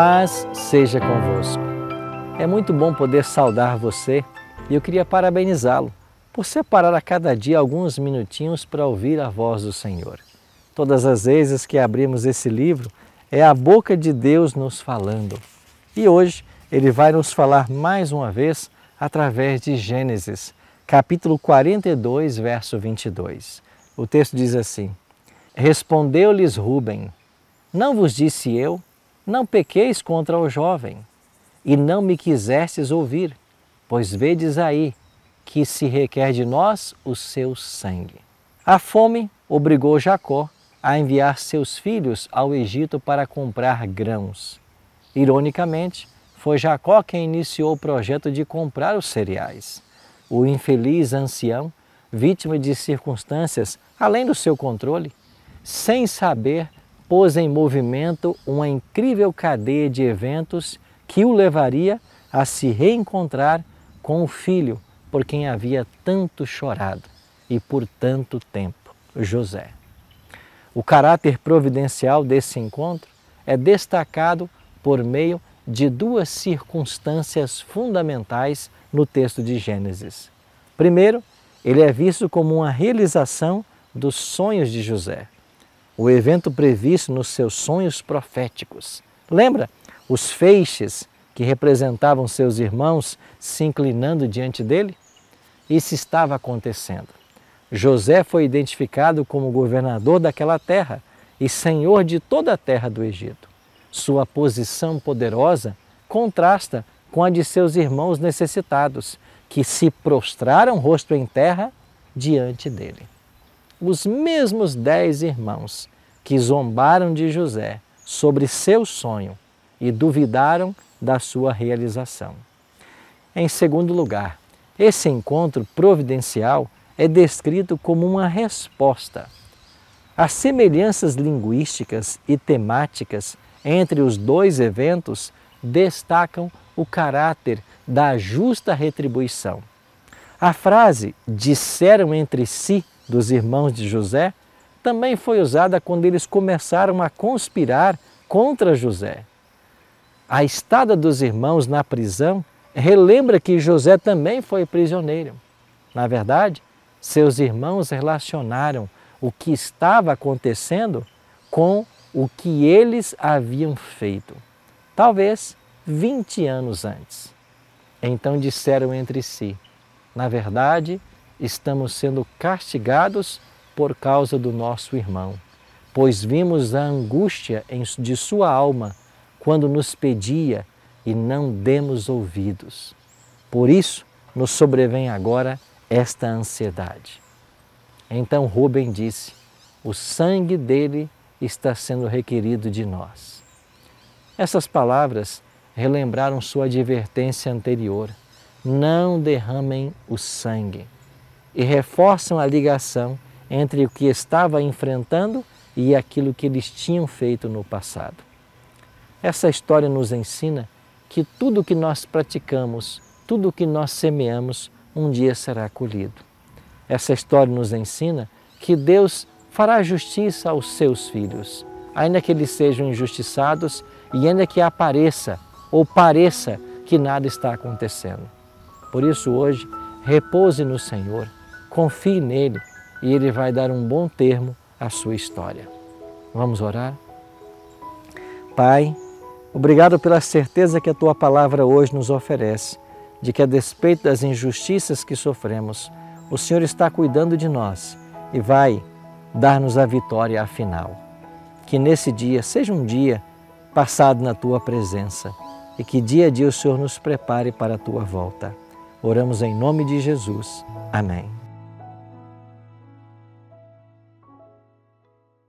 paz seja convosco. É muito bom poder saudar você e eu queria parabenizá-lo por separar a cada dia alguns minutinhos para ouvir a voz do Senhor. Todas as vezes que abrimos esse livro, é a boca de Deus nos falando. E hoje Ele vai nos falar mais uma vez através de Gênesis, capítulo 42, verso 22. O texto diz assim: Respondeu-lhes Rúben, não vos disse eu, não pequeis contra o jovem, e não me quisestes ouvir, pois vedes aí que se requer de nós o seu sangue. A fome obrigou Jacó a enviar seus filhos ao Egito para comprar grãos. Ironicamente, foi Jacó quem iniciou o projeto de comprar os cereais. O infeliz ancião, vítima de circunstâncias além do seu controle, sem saber, pôs em movimento uma incrível cadeia de eventos que o levaria a se reencontrar com o filho por quem havia tanto chorado e por tanto tempo, José. O caráter providencial desse encontro é destacado por meio de duas circunstâncias fundamentais no texto de Gênesis. Primeiro, ele é visto como uma realização dos sonhos de José, o evento previsto nos seus sonhos proféticos. Lembra? Os feixes que representavam seus irmãos se inclinando diante dele? Isso estava acontecendo. José foi identificado como governador daquela terra e senhor de toda a terra do Egito. Sua posição poderosa contrasta com a de seus irmãos necessitados, que se prostraram rosto em terra diante dele. Os mesmos 10 irmãos que zombaram de José sobre seu sonho e duvidaram da sua realização. Em segundo lugar, esse encontro providencial é descrito como uma resposta. As semelhanças linguísticas e temáticas entre os dois eventos destacam o caráter da justa retribuição. A frase "disseram entre si" dos irmãos de José também foi usada quando eles começaram a conspirar contra José. A estada dos irmãos na prisão relembra que José também foi prisioneiro. Na verdade, seus irmãos relacionaram o que estava acontecendo com o que eles haviam feito, talvez 20 anos antes. Então disseram entre si: na verdade, estamos sendo castigados por causa do nosso irmão, pois vimos a angústia de sua alma quando nos pedia e não demos ouvidos. Por isso, nos sobrevém agora esta ansiedade. Então Rúben disse: o sangue dele está sendo requerido de nós. Essas palavras relembraram sua advertência anterior: não derramem o sangue, e reforçam a ligação entre o que estava enfrentando e aquilo que eles tinham feito no passado. Essa história nos ensina que tudo o que nós praticamos, tudo o que nós semeamos, um dia será colhido. Essa história nos ensina que Deus fará justiça aos seus filhos, ainda que eles sejam injustiçados e ainda que apareça ou pareça que nada está acontecendo. Por isso hoje, repouse no Senhor, confie nele e ele vai dar um bom termo à sua história. Vamos orar? Pai, obrigado pela certeza que a Tua Palavra hoje nos oferece, de que a despeito das injustiças que sofremos, o Senhor está cuidando de nós e vai dar-nos a vitória afinal. Que nesse dia seja um dia passado na Tua presença e que dia a dia o Senhor nos prepare para a Tua volta. Oramos em nome de Jesus. Amém.